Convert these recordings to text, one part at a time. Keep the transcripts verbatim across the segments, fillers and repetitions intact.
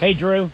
Hey, Drew.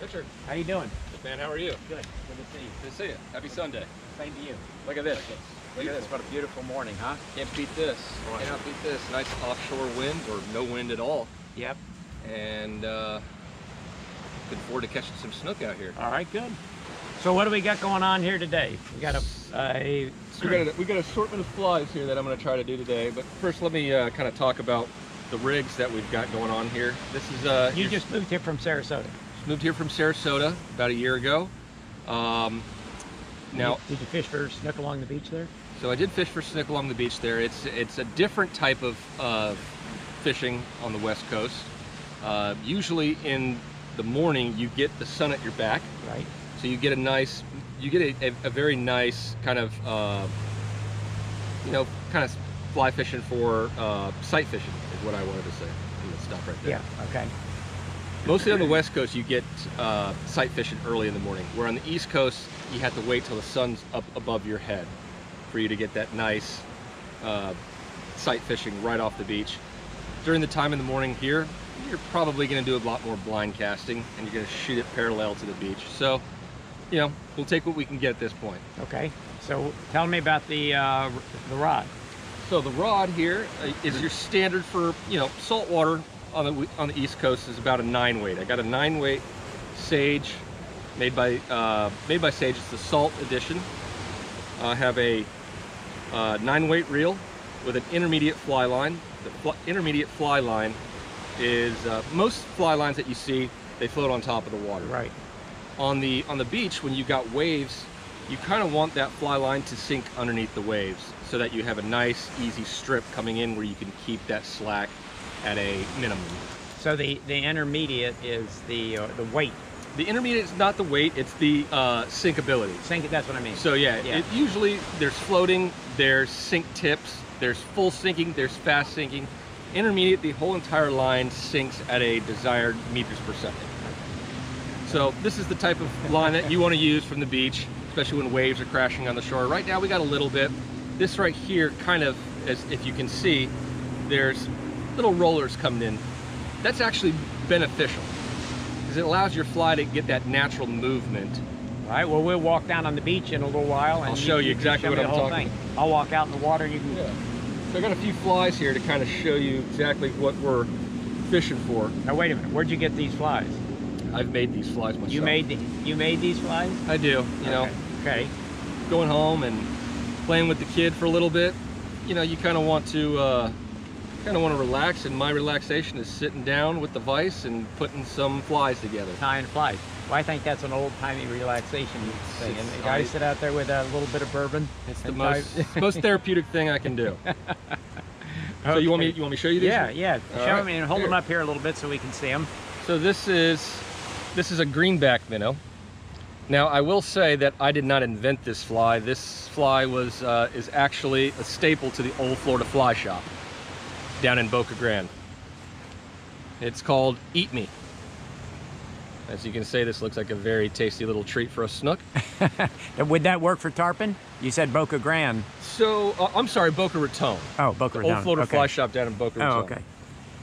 Richard. How you doing? Good, man. How are you? Good. Good to see you. Good to see you. Happy Sunday. Same to you. Look at this. Look at beautiful. this. What a beautiful morning, huh? Can't beat this. Right. Cannot beat this. Nice offshore wind or no wind at all. Yep. And uh, looking forward to catching some snook out here. All right, good. So what do we got going on here today? We got a, a we got, a, we got an assortment of flies here that I'm going to try to do today. But first, let me uh, kind of talk about the rigs that we've got going on here. This is uh, you just moved here from Sarasota. Moved here from Sarasota about a year ago. Um, now, did you, did you fish for snook along the beach there? So I did fish for snook along the beach there. It's it's a different type of uh, fishing on the West Coast. Uh, usually in the morning, you get the sun at your back. Right. So you get a nice, you get a, a, a very nice kind of, uh, you know, kind of fly fishing for uh, sight fishing is what I wanted to say. And stuff right there. Yeah. Okay. Mostly on the West Coast, you get uh, sight fishing early in the morning. Where on the East Coast, you have to wait till the sun's up above your head for you to get that nice uh, sight fishing right off the beach. During the time in the morning here, you're probably going to do a lot more blind casting, and you're going to shoot it parallel to the beach. So, you know, we'll take what we can get at this point. Okay. So tell me about the uh, the rod. So the rod here is your standard for, you know, saltwater on the on the East Coast is about a nine weight. I got a nine weight Sage made by uh, made by Sage. It's the salt edition. I have a uh, nine weight reel with an intermediate fly line. The fl intermediate fly line is uh, most fly lines that you see, they float on top of the water. Right. On the on the beach, when you got waves, you kind of want that fly line to sink underneath the waves so that you have a nice easy strip coming in where you can keep that slack at a minimum. So the the intermediate is the uh, the weight. The intermediate is not the weight; it's the uh, sinkability. Sink. That's what I mean. So yeah, yeah. It, usually there's floating, there's sink tips, there's full sinking, there's fast sinking. Intermediate, the whole entire line sinks at a desired meters per second. So this is the type of line that you want to use from the beach, especially when waves are crashing on the shore. Right now we got a little bit. This right here, kind of, as if you can see, there's little rollers coming in. That's actually beneficial because it allows your fly to get that natural movement. All right, well, we'll walk down on the beach in a little while. And I'll show you, you exactly show what I'm talking about. I'll walk out in the water and you can... Yeah. So I got a few flies here to kind of show you exactly what we're fishing for. Now, wait a minute. Where'd you get these flies? I've made these flies myself. You made the, you made these flies? I do. You okay. know. Okay. Going home and playing with the kid for a little bit. You know, you kind of want to uh, kind of want to relax, and my relaxation is sitting down with the vise and putting some flies together. Tying flies. Well, I think that's an old-timey relaxation thing. And the guys sit out there with a little bit of bourbon. It's the most most therapeutic thing I can do. So okay. you want me you want me to show you these? Yeah, yeah. All show right. me and hold here. them up here a little bit so we can see them. So this is. This is a greenback minnow. Now, I will say that I did not invent this fly. This fly was uh, is actually a staple to the old Florida fly shop down in Boca Grande. It's called Eat Me. As you can see, this looks like a very tasty little treat for a snook. Would that work for tarpon? You said Boca Grande. So, uh, I'm sorry, Boca Raton. Oh, Boca Raton. The old Florida okay. fly shop down in Boca Raton. Oh, okay.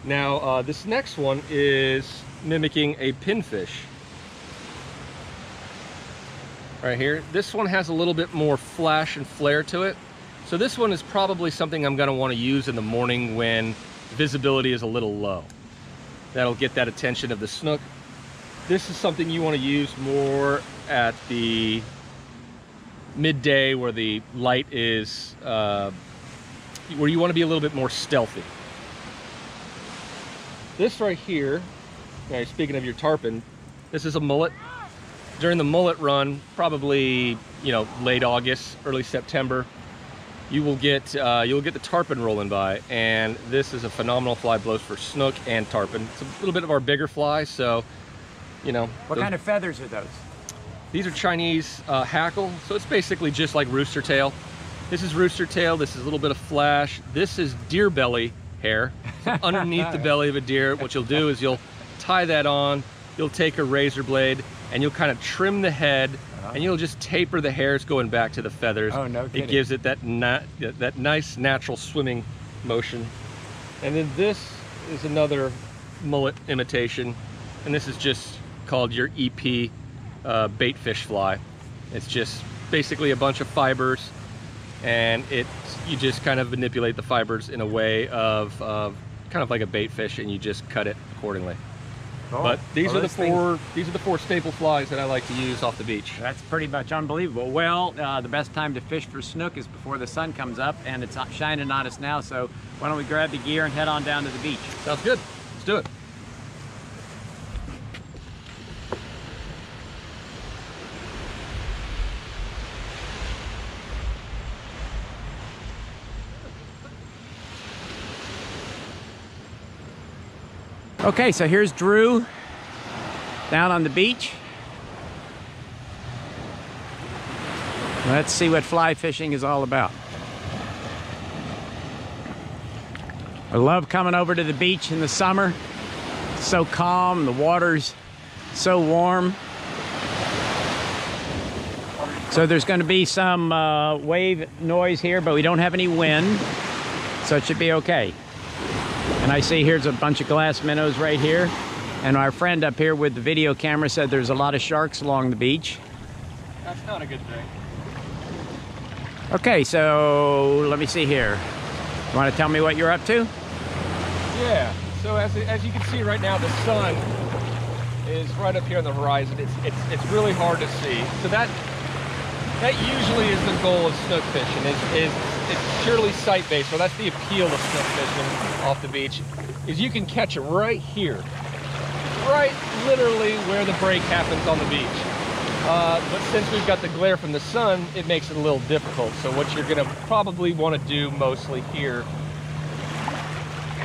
Now, uh, this next one is mimicking a pinfish. Right here. This one has a little bit more flash and flare to it. So this one is probably something I'm going to want to use in the morning when visibility is a little low. That'll get that attention of the snook. This is something you want to use more at the midday where the light is, uh, where you want to be a little bit more stealthy. This right here, okay, speaking of your tarpon, this is a mullet. During the mullet run, probably, you know, late August, early September, you will get uh, you'll get the tarpon rolling by, and this is a phenomenal fly, both for snook and tarpon. It's a little bit of our bigger fly, so, you know. What those, kind of feathers are those? These are Chinese uh, hackle, so it's basically just like rooster tail. This is rooster tail. This is a little bit of flash. This is deer belly hair. So underneath the belly of a deer, what you'll do is you'll tie that on, you'll take a razor blade, and you'll kind of trim the head, uh-huh. and you'll just taper the hairs going back to the feathers. Oh, no kidding. It gives it that, na that nice natural swimming motion. And then this is another mullet imitation. and this is just called your E P uh, bait fish fly. It's just basically a bunch of fibers, and it you just kind of manipulate the fibers in a way of uh, kind of like a bait fish, and you just cut it accordingly. Oh, but these are the four things. These are the four staple flies that I like to use off the beach. That's pretty much unbelievable. Well, uh, the best time to fish for snook is before the sun comes up, and it's shining on us now, so why don't we grab the gear and head on down to the beach? Sounds good. Let's do it. Okay, so here's Drew down on the beach. Let's see what fly fishing is all about. I love coming over to the beach in the summer. It's so calm, the water's so warm. So there's going to be some uh, wave noise here, but we don't have any wind, so it should be okay. And I see here's a bunch of glass minnows right here. And our friend up here with the video camera said there's a lot of sharks along the beach. That's not a good thing. Okay, so let me see here. You want to tell me what you're up to? Yeah, so as, as you can see right now, the sun is right up here on the horizon. It's, it's, it's really hard to see. So that, that usually is the goal of snook fishing, is, is it's purely sight-based, so that's the appeal of snook fishing off the beach, is you can catch it right here, right literally where the break happens on the beach. Uh, but since we've got the glare from the sun, it makes it a little difficult. So what you're gonna probably wanna do mostly here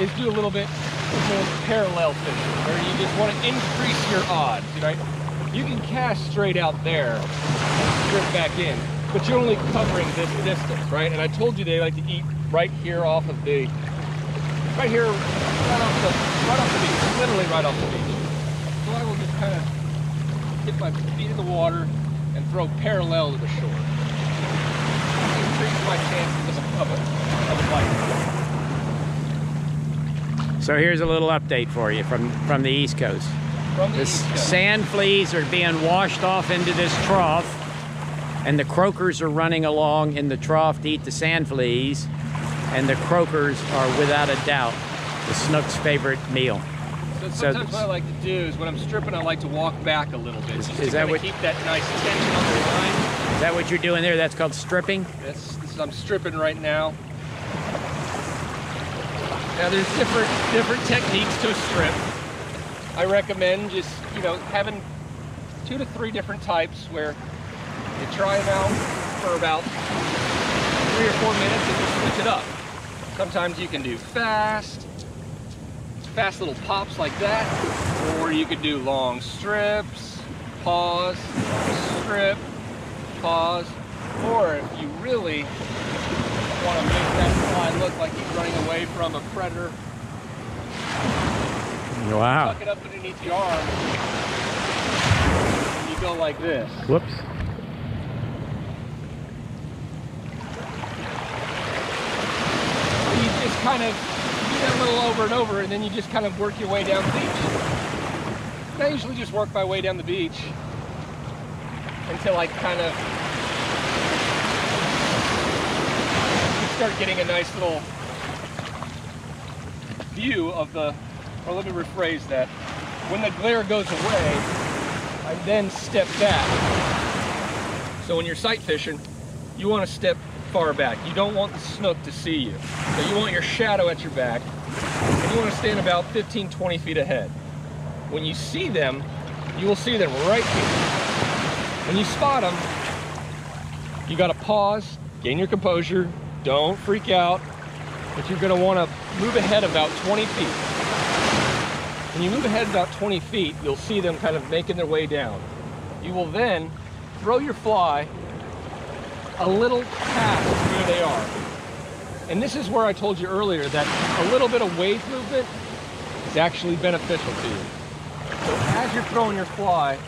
is do a little bit of parallel fishing, where you just wanna increase your odds, right? You can cast straight out there and strip back in, but you're only covering this distance, right? And I told you they like to eat right here off of the, right here, right off the, right off the beach, literally right off the beach. So I will just kind of get my feet in the water and throw parallel to the shore. Increase my chances of a, of a bite. So here's a little update for you from, from the East Coast. From the, the East Coast. Sand fleas are being washed off into this trough, and the croakers are running along in the trough to eat the sand fleas, and the croakers are without a doubt the snook's favorite meal. So sometimes so, what I like to do is when I'm stripping, I like to walk back a little bit. Is, just is to that what, keep that nice tension on the line. Is that what you're doing there? That's called stripping? That's, this, I'm stripping right now. Now there's different, different techniques to a strip. I recommend just, you know, having two to three different types where you try them out for about three or four minutes and you switch it up. Sometimes you can do fast, fast little pops like that, or you could do long strips, pause, strip, pause, or if you really want to make that fly look like he's running away from a predator, wow, tuck it up underneath your arm, and you go like this. Whoops. Kind of do that a little over and over, and then you just kind of work your way down the beach. And I usually just work my way down the beach until I kind of start getting a nice little view of the, or let me rephrase that. When the glare goes away, I then step back. So when you're sight fishing, you want to step far back. You don't want the snook to see you. So you want your shadow at your back, and you want to stand about fifteen, twenty feet ahead. When you see them, you will see them right here. When you spot them, you got to pause, gain your composure, don't freak out, but you're going to want to move ahead about twenty feet. When you move ahead about twenty feet, you'll see them kind of making their way down. You will then throw your fly a little past where they are. And this is where I told you earlier that a little bit of wave movement is actually beneficial to you. So as you're throwing your fly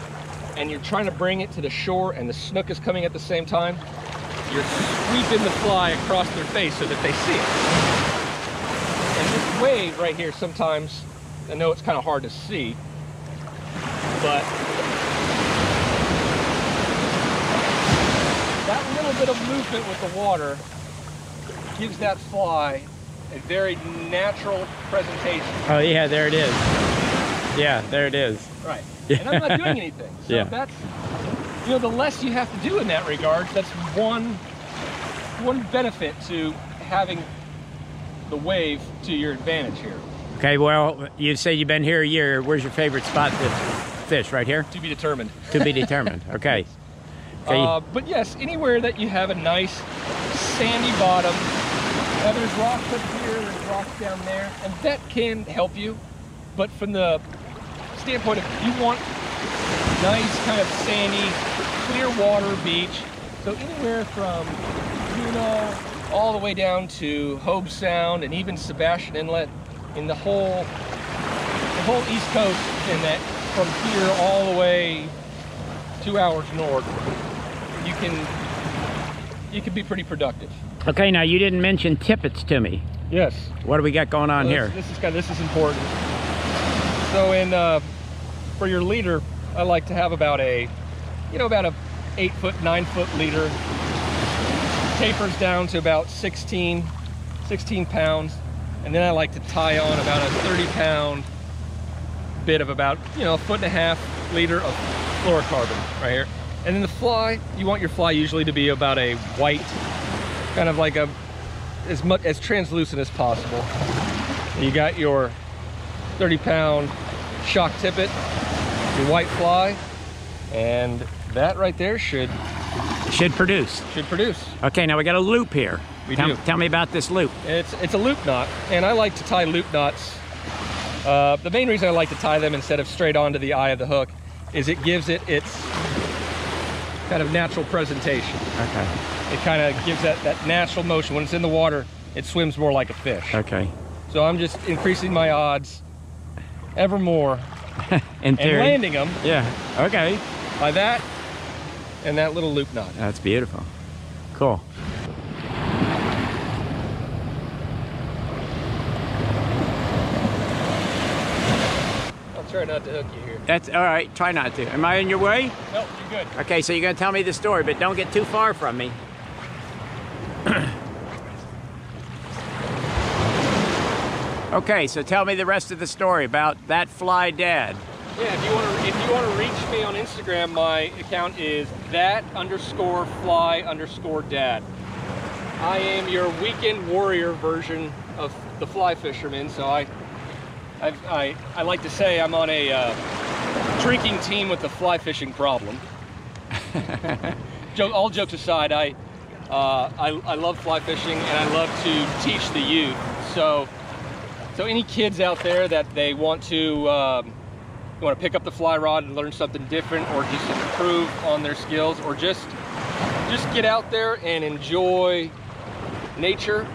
and you're trying to bring it to the shore and the snook is coming at the same time, you're sweeping the fly across their face so that they see it. And this wave right here sometimes, I know it's kind of hard to see, but that little bit of movement with the water gives that fly a very natural presentation. Oh yeah, there it is. Yeah, there it is. Right. Yeah. And I'm not doing anything. So yeah. That's, you know, the less you have to do in that regard, that's one, one benefit to having the wave to your advantage here. Okay, well, you say you've been here a year. Where's your favorite spot to fish? Right here? To be determined. To be determined, okay. okay. Uh, but yes, anywhere that you have a nice sandy bottom. Now there's rocks up here, there's rocks down there, and that can help you. But from the standpoint of, you want nice kind of sandy, clear water beach. So anywhere from Juno all the way down to Hobe Sound and even Sebastian Inlet, in the whole, the whole East Coast, and that from here all the way two hours north, you can, you can be pretty productive. Okay, now you didn't mention tippets to me. Yes. What do we got going on so here? This, this is kind of, this is important. So in uh, for your leader, I like to have about a, you know, about a eight foot, nine foot leader. Tapers down to about sixteen, sixteen pounds. And then I like to tie on about a thirty pound bit of about, you know, a foot and a half liter of fluorocarbon right here. And then the fly, you want your fly usually to be about a white, kind of like a, as much as translucent as possible. You got your thirty pound shock tippet, your white fly, and that right there should... Should produce. Should produce. Okay, now we got a loop here. We tell, do. Tell me about this loop. It's, it's a loop knot, and I like to tie loop knots. Uh, the main reason I like to tie them instead of straight onto the eye of the hook is it gives it its kind of natural presentation. Okay. It kind of gives that, that natural motion. When it's in the water, it swims more like a fish. Okay. So I'm just increasing my odds ever more in theory, and landing them. Yeah, okay. By that and that little loop knot. That's beautiful. Cool. Try not to hook you here. That's all right. Try not to. Am I in your way? No, nope, you're good. Okay, so you're gonna tell me the story, but don't get too far from me. Okay, so tell me the rest of the story about that fly dad. Yeah, if you want to, if you want to reach me on Instagram, my account is that underscore fly underscore dad. I am your weekend warrior version of the fly fisherman, so I. I, I, I like to say I'm on a uh, drinking team with the fly fishing problem. Joke, all jokes aside, I, uh, I I love fly fishing and I love to teach the youth. So so any kids out there that they want to um, want to pick up the fly rod and learn something different, or just improve on their skills, or just just get out there and enjoy nature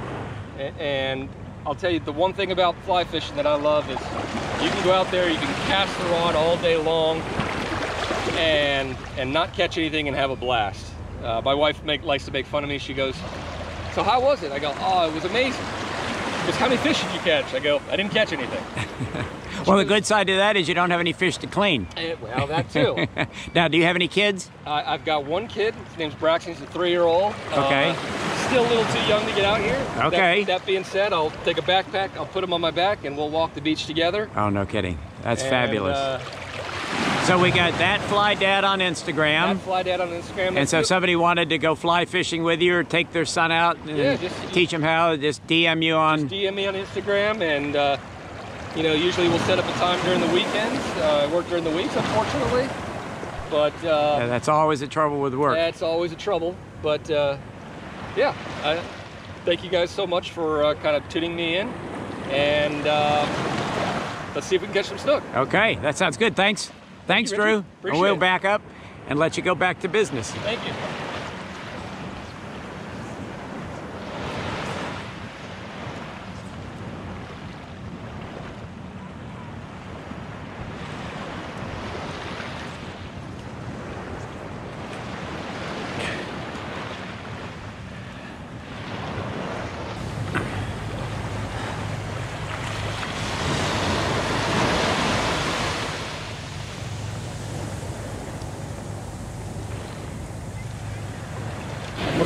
and. and I'll tell you, the one thing about fly fishing that I love is you can go out there, you can cast the rod all day long and and not catch anything and have a blast. Uh, my wife make, likes to make fun of me. She goes, so how was it? I go, oh, it was amazing. Because how many fish did you catch? I go, I didn't catch anything. Well, the good side to that is you don't have any fish to clean. And, well, that too. Now, do you have any kids? Uh, I've got one kid. His name's Braxton. He's a three-year-old. Okay. Uh, Still a little too young to get out here. Okay. That, that being said, I'll take a backpack, I'll put him on my back, and we'll walk the beach together. Oh, no kidding. That's and, fabulous. Uh, so we got that fly dad on Instagram. That fly dad on Instagram. And so if somebody wanted to go fly fishing with you or take their son out and yeah, just, teach them how, just D M you on... Just D M me on Instagram, and, uh, you know, usually we'll set up a time during the weekends. Uh, I work during the weeks, unfortunately. But... Uh, yeah, that's always a trouble with work. That's always a trouble, but... Uh, yeah, I thank you guys so much for uh, kind of tuning me in, and uh, let's see if we can catch some snook. Okay, that sounds good. Thanks. Thanks, Drew. Appreciate it. We'll back up and let you go back to business. Thank you.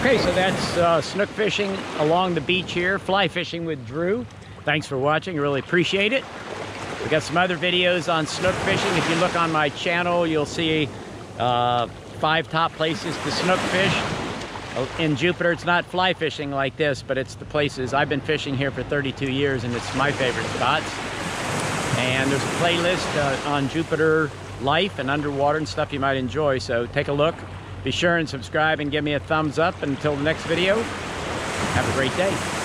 Okay, so that's uh, snook fishing along the beach here, fly fishing with Drew. Thanks for watching, really appreciate it. We've got some other videos on snook fishing. If you look on my channel, you'll see uh, five top places to snook fish. In Jupiter, it's not fly fishing like this, but it's the places. I've been fishing here for thirty-two years, and it's my favorite spots. And there's a playlist uh, on Jupiter life and underwater and stuff you might enjoy, so take a look. Be sure and subscribe and give me a thumbs up. And until the next video, have a great day.